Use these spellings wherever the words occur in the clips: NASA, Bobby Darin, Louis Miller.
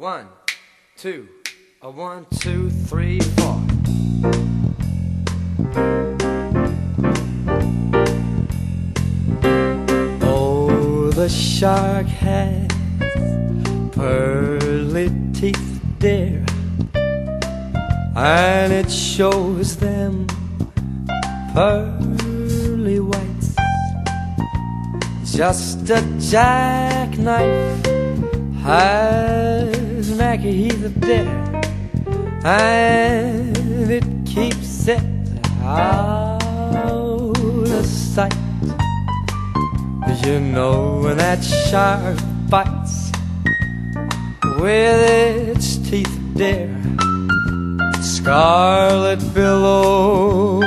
1, 2, 1, 2, 3, 4. Oh, the shark has pearly teeth, dear, and it shows them pearly whites. Just a jackknife has Maggie Heath of death, and it keeps it out of sight. You know when that shark bites with its teeth, dear, scarlet billows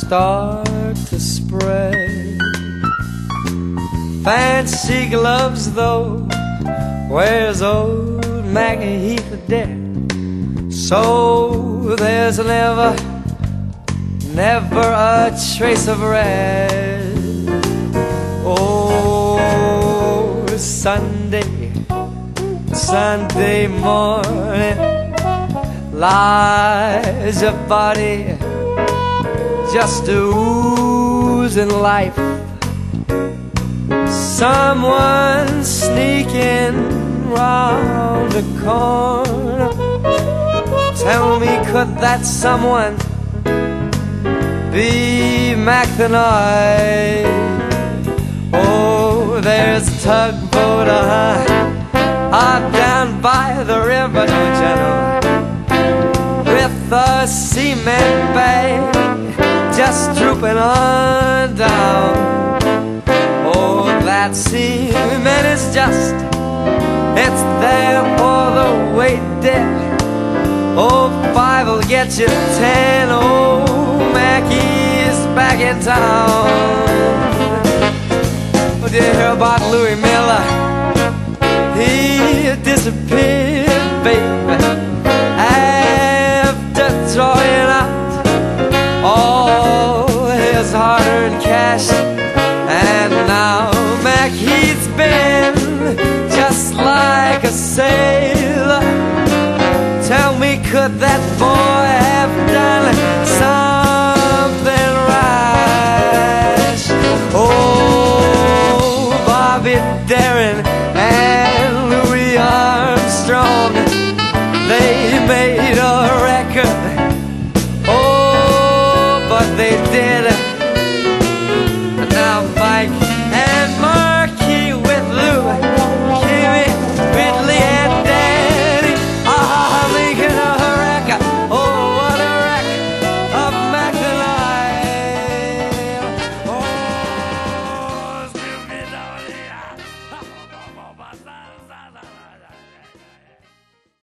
start to spread. Fancy gloves, though, wears old Maggie Heath of death, so there's never, never a trace of red. Oh, Sunday morning lies your body just oozing life. Someone sneaking round the corner, tell me, could that someone be McThenoy? Oh, there's a tugboat down by the river, don't you know, with a cement bag just drooping on down. Oh, that cement is just, it's there for the weight, dear. Oh, 5'll get you 10. Oh, Mackie's back in town. Oh, did you hear about Louis Miller? He disappeared, baby, throwing out all his hard-earned cash. And now Mac Heath's been just like a sailor. Tell me, could that boy have done something rash? Oh, Bobby Darin